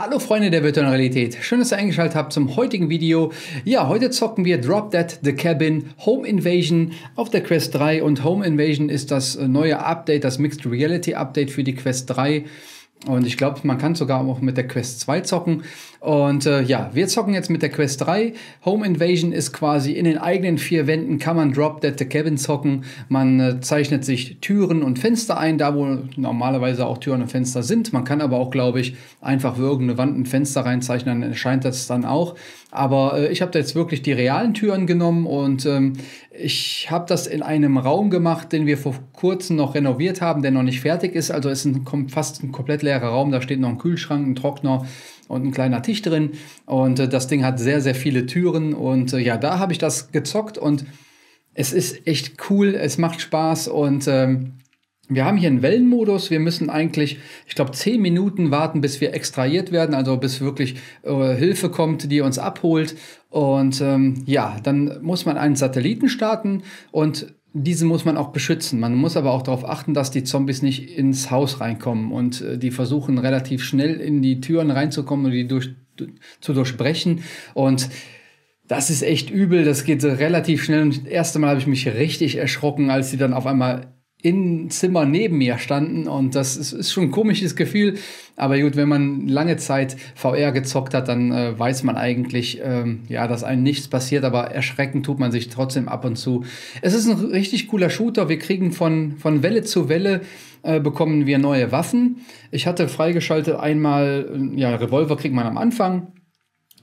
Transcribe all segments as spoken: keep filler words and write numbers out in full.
Hallo Freunde der virtuellen Realität, schön, dass ihr eingeschaltet habt zum heutigen Video. Ja, heute zocken wir Drop Dead The Cabin, Home Invasion auf der Quest drei, und Home Invasion ist das neue Update, das Mixed Reality Update für die Quest drei. Und ich glaube, man kann sogar auch mit der Quest zwei zocken. Und äh, ja, wir zocken jetzt mit der Quest drei. Home Invasion ist quasi in den eigenen vier Wänden, kann man Drop Dead The Cabin zocken. Man äh, zeichnet sich Türen und Fenster ein, da wo normalerweise auch Türen und Fenster sind. Man kann aber auch, glaube ich, einfach irgendeine Wand ein Fenster reinzeichnen, dann erscheint das dann auch. Aber äh, ich habe da jetzt wirklich die realen Türen genommen und ähm, ich habe das in einem Raum gemacht, den wir vor kurzem noch renoviert haben, der noch nicht fertig ist. Also es ist ein, fast ein komplett leerer Raum, da steht noch ein Kühlschrank, ein Trockner und ein kleiner Tisch drin, und äh, das Ding hat sehr, sehr viele Türen, und äh, ja, da habe ich das gezockt und es ist echt cool, es macht Spaß. Und ähm, wir haben hier einen Wellenmodus, wir müssen eigentlich, ich glaube, zehn Minuten warten, bis wir extrahiert werden, also bis wirklich äh, Hilfe kommt, die uns abholt. Und ähm, ja, dann muss man einen Satelliten starten und diesen muss man auch beschützen. Man muss aber auch darauf achten, dass die Zombies nicht ins Haus reinkommen, und äh, die versuchen relativ schnell in die Türen reinzukommen und die durch, zu durchbrechen. Und das ist echt übel, das geht relativ schnell, und das erste Mal habe ich mich richtig erschrocken, als die dann auf einmal im Zimmer neben mir standen, und das ist, ist schon ein komisches Gefühl. Aber gut, wenn man lange Zeit V R gezockt hat, dann äh, weiß man eigentlich, ähm, ja, dass einem nichts passiert, aber erschrecken tut man sich trotzdem ab und zu. Es ist ein richtig cooler Shooter, wir kriegen von, von Welle zu Welle äh, bekommen wir neue Waffen. Ich hatte freigeschaltet einmal, ja, Revolver kriegt man am Anfang,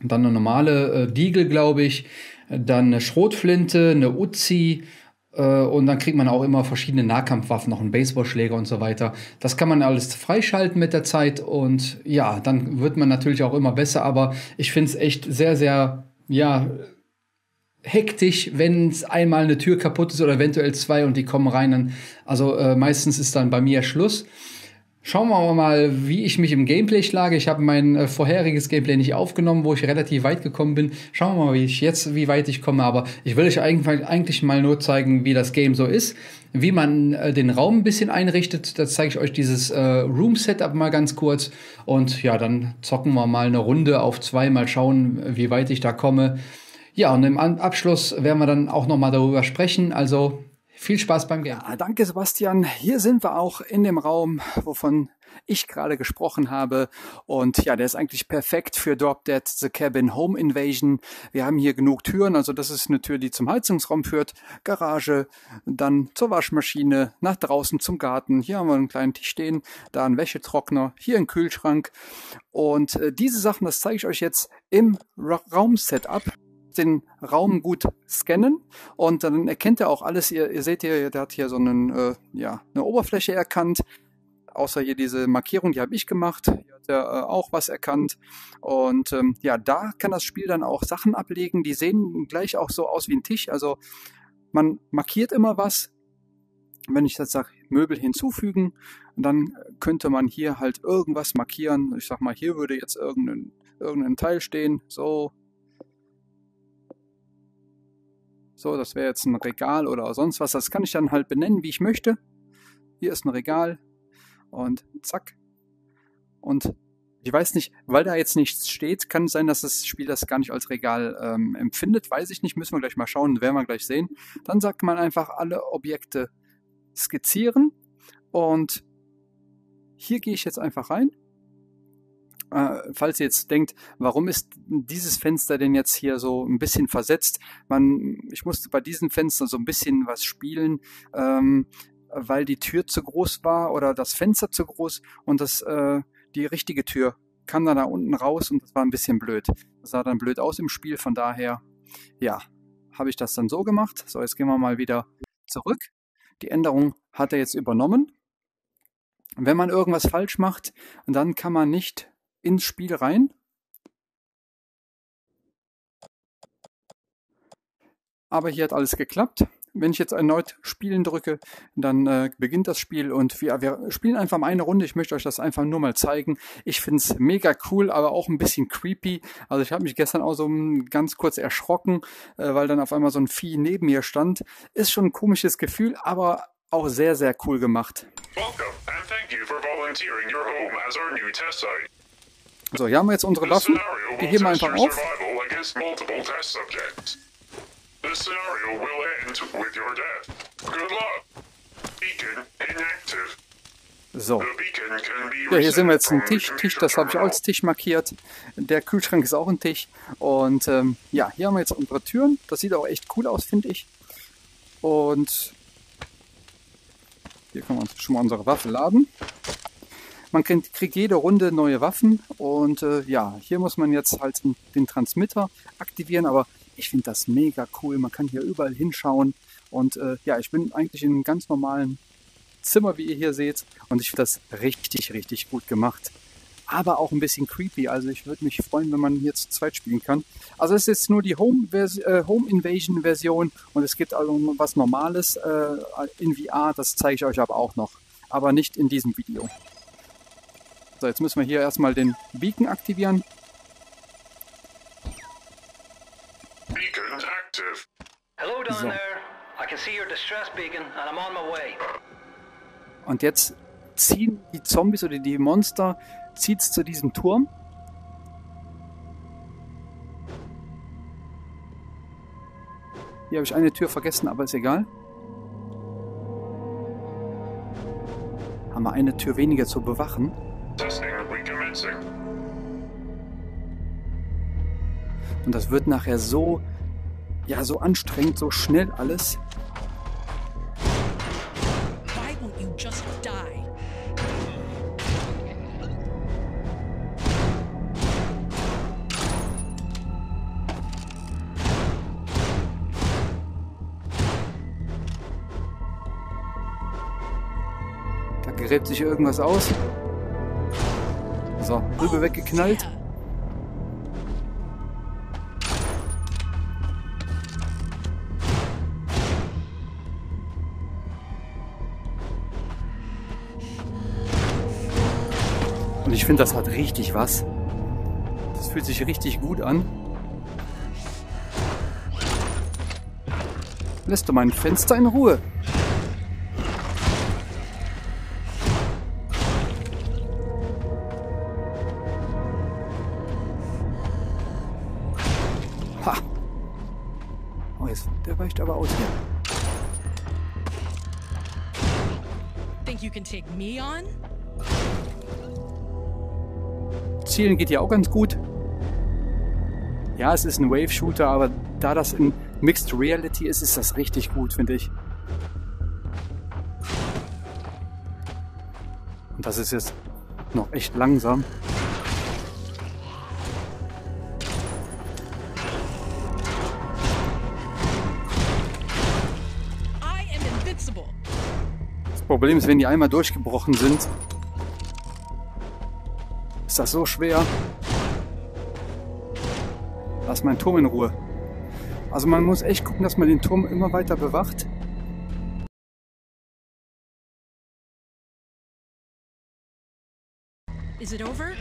dann eine normale äh, Deagle, glaube ich, dann eine Schrotflinte, eine Uzi. Und dann kriegt man auch immer verschiedene Nahkampfwaffen, noch einen Baseballschläger und so weiter. Das kann man alles freischalten mit der Zeit, und ja, dann wird man natürlich auch immer besser. Aber ich finde es echt sehr, sehr, ja, hektisch, wenn es einmal eine Tür kaputt ist oder eventuell zwei und die kommen rein. Dann, also äh, meistens ist dann bei mir Schluss. Schauen wir mal, wie ich mich im Gameplay schlage. Ich habe mein äh, vorheriges Gameplay nicht aufgenommen, wo ich relativ weit gekommen bin. Schauen wir mal, wie ich jetzt, wie weit ich komme. Aber ich will euch eigentlich, eigentlich mal nur zeigen, wie das Game so ist, wie man äh, den Raum ein bisschen einrichtet. Da zeige ich euch dieses äh, Room-Setup mal ganz kurz. Und ja, dann zocken wir mal eine Runde auf zwei, mal schauen, wie weit ich da komme. Ja, und im Abschluss werden wir dann auch noch mal darüber sprechen. Also viel Spaß beim Game. Ja, danke Sebastian. Hier sind wir auch in dem Raum, wovon ich gerade gesprochen habe. Und ja, der ist eigentlich perfekt für Drop Dead The Cabin Home Invasion. Wir haben hier genug Türen. Also das ist eine Tür, die zum Heizungsraum führt, Garage, dann zur Waschmaschine, nach draußen zum Garten. Hier haben wir einen kleinen Tisch stehen, da einen Wäschetrockner, hier einen Kühlschrank. Und äh, diese Sachen, das zeige ich euch jetzt im Ra- Raum-Setup. Den Raum gut scannen, und dann erkennt er auch alles. Ihr, ihr seht hier, der hat hier so einen, äh, ja, eine Oberfläche erkannt, außer hier diese Markierung, die habe ich gemacht. Hier hat er äh, auch was erkannt, und ähm, ja, da kann das Spiel dann auch Sachen ablegen, die sehen gleich auch so aus wie ein Tisch. Also man markiert immer was. Wenn ich jetzt sage, Möbel hinzufügen, dann könnte man hier halt irgendwas markieren. Ich sag mal, hier würde jetzt irgendein, irgendein Teil stehen, so. So, das wäre jetzt ein Regal oder sonst was. Das kann ich dann halt benennen, wie ich möchte. Hier ist ein Regal und zack. Und ich weiß nicht, weil da jetzt nichts steht, kann es sein, dass das Spiel das gar nicht als Regal ähm, empfindet. Weiß ich nicht, müssen wir gleich mal schauen, werden wir gleich sehen. Dann sagt man einfach, alle Objekte skizzieren. Und hier gehe ich jetzt einfach rein. Äh, falls ihr jetzt denkt, warum ist dieses Fenster denn jetzt hier so ein bisschen versetzt? Man, ich musste bei diesen Fenstern so ein bisschen was spielen, ähm, weil die Tür zu groß war oder das Fenster zu groß, und das, äh, die richtige Tür kam dann da unten raus, und das war ein bisschen blöd. Das sah dann blöd aus im Spiel, von daher, ja, habe ich das dann so gemacht. So, jetzt gehen wir mal wieder zurück. Die Änderung hat er jetzt übernommen. Wenn man irgendwas falsch macht, dann kann man nicht ins Spiel rein. Aber hier hat alles geklappt. Wenn ich jetzt erneut Spielen drücke, dann äh, beginnt das Spiel, und wir, wir spielen einfach mal eine Runde. Ich möchte euch das einfach nur mal zeigen. Ich finde es mega cool, aber auch ein bisschen creepy. Also ich habe mich gestern auch so ganz kurz erschrocken, äh, weil dann auf einmal so ein Vieh neben mir stand. Ist schon ein komisches Gefühl, aber auch sehr, sehr cool gemacht. Welcome and thank you for volunteering your home as our new test site. So, hier haben wir jetzt unsere Waffen. Die heben wir einfach auf. So. Ja, hier sehen wir jetzt einen Tisch. Tisch, das habe ich auch als Tisch markiert. Der Kühlschrank ist auch ein Tisch. Und ähm, ja, hier haben wir jetzt unsere Türen. Das sieht auch echt cool aus, finde ich. Und hier können wir uns schon mal unsere Waffe laden. Man kriegt jede Runde neue Waffen. Und äh, ja, hier muss man jetzt halt den Transmitter aktivieren. Aber ich finde das mega cool. Man kann hier überall hinschauen. Und äh, ja, ich bin eigentlich in einem ganz normalen Zimmer, wie ihr hier seht, und ich finde das richtig, richtig gut gemacht. Aber auch ein bisschen creepy, also ich würde mich freuen, wenn man hier zu zweit spielen kann. Also es ist jetzt nur die Home, äh, Home Invasion Version und es gibt also was Normales äh, in V R, das zeige ich euch aber auch noch, aber nicht in diesem Video. So, jetzt müssen wir hier erstmal den Beacon aktivieren. Beacon active. Hello down so. There. I can see your distress beacon and I'm on my way. Und jetzt ziehen die Zombies oder die Monster, zieht es zu diesem Turm. Hier habe ich eine Tür vergessen, aber ist egal. Haben wir eine Tür weniger zu bewachen. Und das wird nachher so, ja, so anstrengend, so schnell alles. Gräbt sich irgendwas aus. So, Rübe weggeknallt. Und ich finde, das hat richtig was. Das fühlt sich richtig gut an. Lässt du mein Fenster in Ruhe? Der weicht aber aus hier. Zielen geht ja auch ganz gut. Ja, es ist ein Wave-Shooter, aber da das in Mixed Reality ist, ist das richtig gut, finde ich. Und das ist jetzt noch echt langsam. Problem ist, wenn die einmal durchgebrochen sind, ist das so schwer. Lass meinen Turm in Ruhe. Also man muss echt gucken, dass man den Turm immer weiter bewacht. Is it over?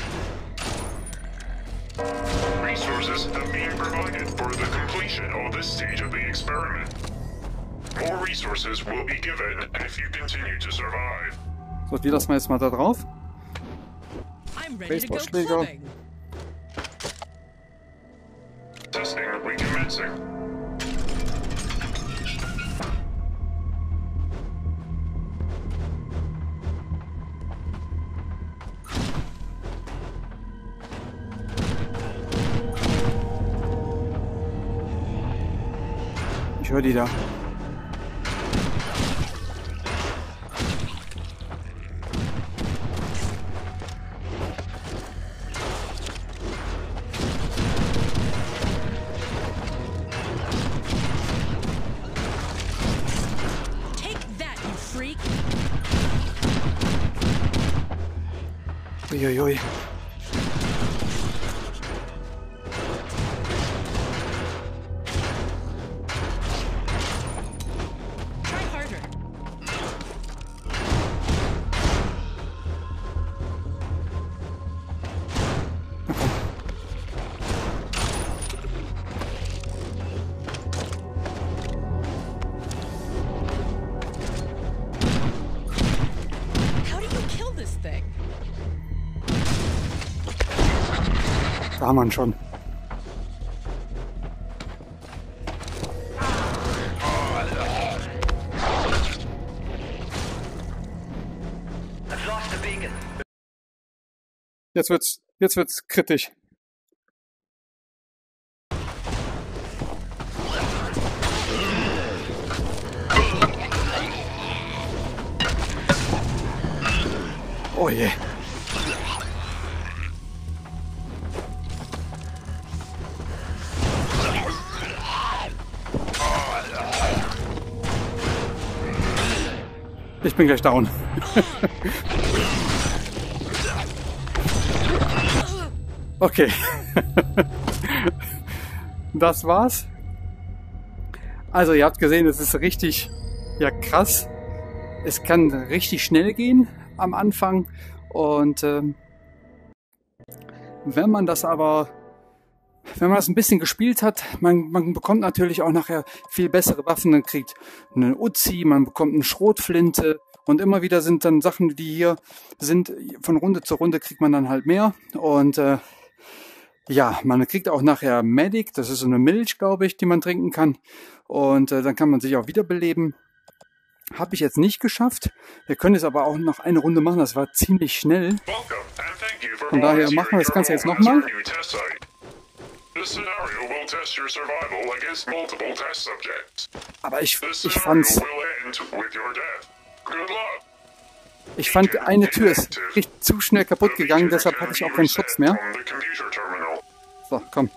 Resources have been provided for the completion of this stage of the experiment. More resources will be given if you continue to survive. So, die lassen wir jetzt mal da drauf. Baseballschläger. Testing recommencing. Ich höre die da. Uiuiui. Kann man schon. Jetzt wird's, jetzt wird's kritisch. Oh je. Ich bin gleich down. Okay. Das war's. Also ihr habt gesehen, es ist richtig, ja, krass. Es kann richtig schnell gehen am Anfang. Und ähm, wenn man das aber, wenn man das ein bisschen gespielt hat, man, man bekommt natürlich auch nachher viel bessere Waffen. Man kriegt einen Uzi, man bekommt eine Schrotflinte. Und immer wieder sind dann Sachen, die hier sind, von Runde zu Runde kriegt man dann halt mehr. Und äh, ja, man kriegt auch nachher Medic, das ist so eine Milch, glaube ich, die man trinken kann. Und äh, dann kann man sich auch wiederbeleben. Habe ich jetzt nicht geschafft. Wir können es aber auch noch eine Runde machen, das war ziemlich schnell. Von daher machen wir das Ganze jetzt nochmal. Aber ich, ich fand's... Ich fand, eine Tür ist richtig zu schnell kaputt gegangen, deshalb hatte ich auch keinen Schutz mehr. So, komm.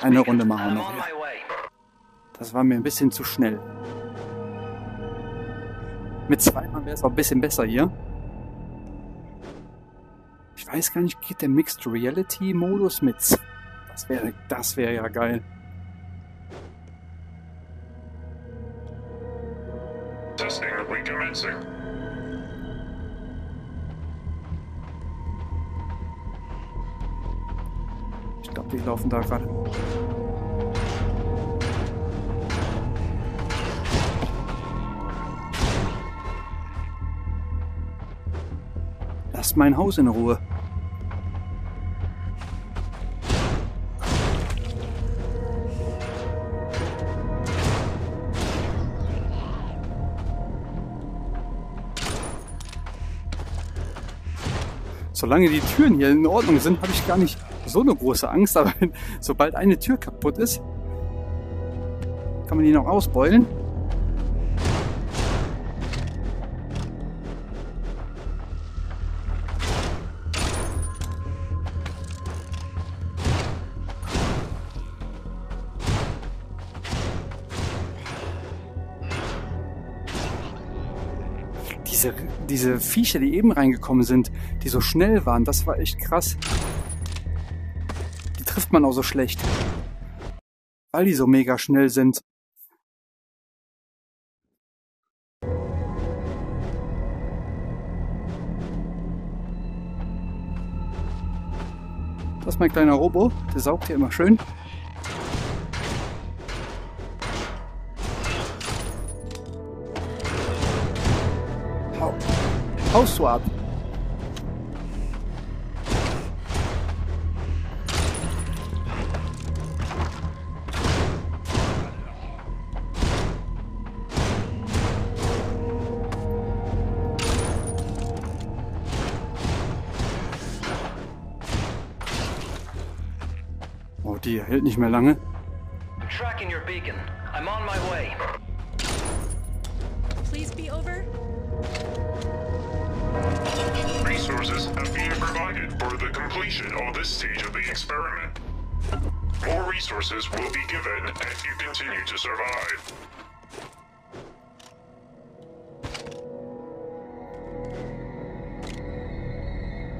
Eine Runde machen wir noch hier. Das war mir ein bisschen zu schnell. Mit zweimal wäre es auch ein bisschen besser hier. Ich weiß gar nicht, geht der Mixed Reality Modus mit? Das wäre, das wäre ja geil. Testing, recommencing. Ich glaube, die laufen da gerade. Lass mein Haus in Ruhe. Solange die Türen hier in Ordnung sind, habe ich gar nicht so eine große Angst, aber sobald eine Tür kaputt ist, kann man die noch ausbeulen. Diese, diese Viecher, die eben reingekommen sind, die so schnell waren, das war echt krass. Die trifft man auch so schlecht, weil die so mega schnell sind. Das ist mein kleiner Robo, der saugt hier immer schön. Haust du ab. Oh, die hält nicht mehr lange. Tracking your beacon. I'm on my way. Please be over. Resources have been provided for the completion of this stage of the experiment. More resources will be given if you continue to survive.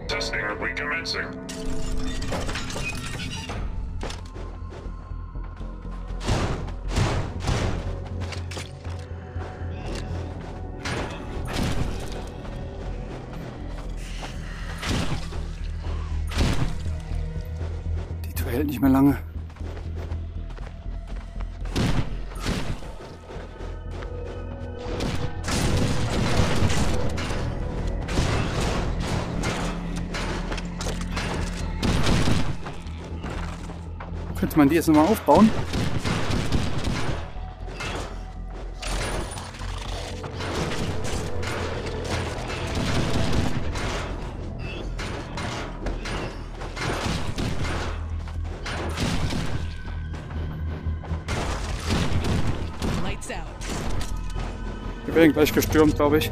Testing recommencing. Hält nicht mehr lange. jetzt mein D S nochmal aufbauen. Wir werden gleich gestürmt, glaube ich.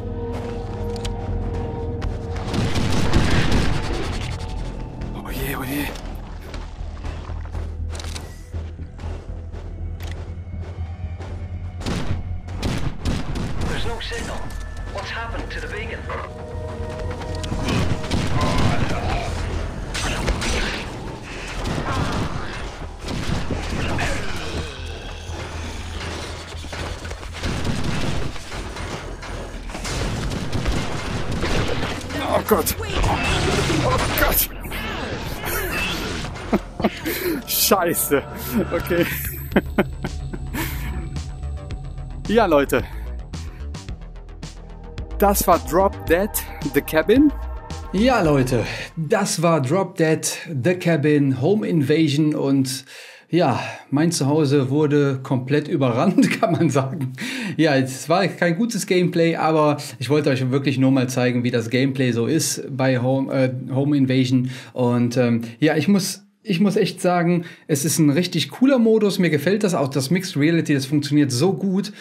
Oh je, oh je. There's no signal. What's happened to the vegan? Oh Gott. Oh Gott. Scheiße. Okay. Ja, Leute. Das war Drop Dead The Cabin. Ja, Leute. Das war Drop Dead The Cabin, Home Invasion. Und ja, mein Zuhause wurde komplett überrannt, kann man sagen. Ja, es war kein gutes Gameplay, aber ich wollte euch wirklich nur mal zeigen, wie das Gameplay so ist bei Home, äh, Home Invasion. Und ähm, ja, ich muss... Ich muss echt sagen, es ist ein richtig cooler Modus. Mir gefällt das auch, das Mixed Reality, das funktioniert so gut.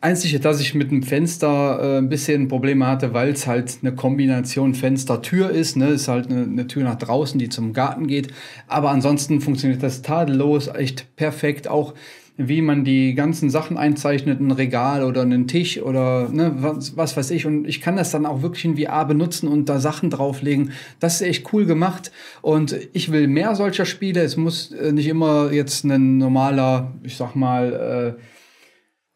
Einzig, dass ich mit dem Fenster äh, ein bisschen Probleme hatte, weil es halt eine Kombination Fenster-Tür ist. Ne? Ist halt eine, eine Tür nach draußen, die zum Garten geht. Aber ansonsten funktioniert das tadellos, echt perfekt. Auch wie man die ganzen Sachen einzeichnet, ein Regal oder einen Tisch oder ne, was, was weiß ich. Und ich kann das dann auch wirklich in V R benutzen und da Sachen drauflegen. Das ist echt cool gemacht. Und ich will mehr solcher Spiele. Es muss äh, nicht immer jetzt ein normaler, ich sag mal, äh,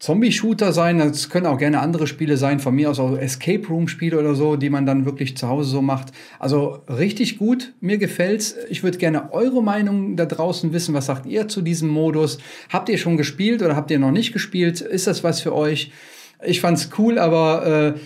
Zombie-Shooter sein, das können auch gerne andere Spiele sein, von mir aus auch Escape-Room-Spiele oder so, die man dann wirklich zu Hause so macht. Also richtig gut, mir gefällt's. Ich würde gerne eure Meinung da draußen wissen, was sagt ihr zu diesem Modus? Habt ihr schon gespielt oder habt ihr noch nicht gespielt? Ist das was für euch? Ich fand's cool, aber äh,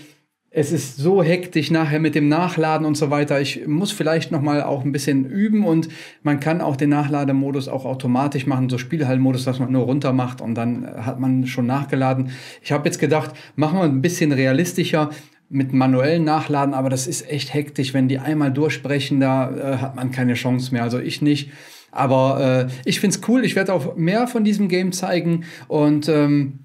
es ist so hektisch nachher mit dem Nachladen und so weiter. Ich muss vielleicht noch mal auch ein bisschen üben und man kann auch den Nachlademodus auch automatisch machen, so Spielhallenmodus, dass man nur runter macht und dann hat man schon nachgeladen. Ich habe jetzt gedacht, machen wir ein bisschen realistischer mit manuellen Nachladen, aber das ist echt hektisch, wenn die einmal durchbrechen, da äh, hat man keine Chance mehr, also ich nicht. Aber äh, ich find's cool, ich werde auch mehr von diesem Game zeigen und ähm,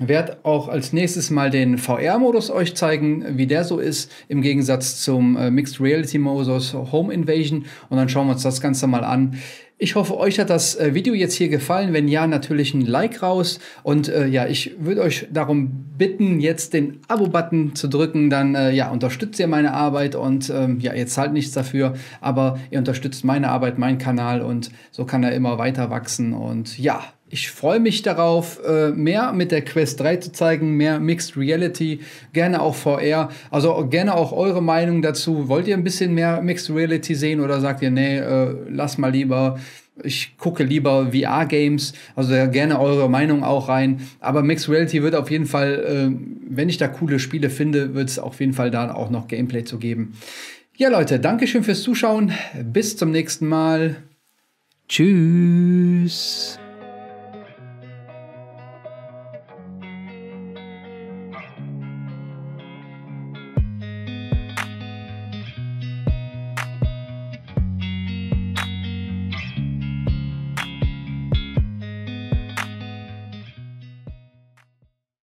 werde auch als nächstes mal den V R-Modus euch zeigen, wie der so ist, im Gegensatz zum äh, Mixed Reality-Modus Home Invasion. Und dann schauen wir uns das Ganze mal an. Ich hoffe, euch hat das äh, Video jetzt hier gefallen. Wenn ja, natürlich ein Like raus. Und äh, ja, ich würde euch darum bitten, jetzt den Abo-Button zu drücken. Dann äh, ja, unterstützt ihr meine Arbeit und ähm, ja, ihr zahlt nichts dafür. Aber ihr unterstützt meine Arbeit, meinen Kanal und so kann er immer weiter wachsen. Und ja, ich freue mich darauf, mehr mit der Quest drei zu zeigen, mehr Mixed Reality, gerne auch V R. Also gerne auch eure Meinung dazu. Wollt ihr ein bisschen mehr Mixed Reality sehen oder sagt ihr, nee, lass mal lieber, ich gucke lieber V R-Games. Also gerne eure Meinung auch rein. Aber Mixed Reality wird auf jeden Fall, wenn ich da coole Spiele finde, wird es auf jeden Fall da auch noch Gameplay zu geben. Ja, Leute, Dankeschön fürs Zuschauen. Bis zum nächsten Mal. Tschüss.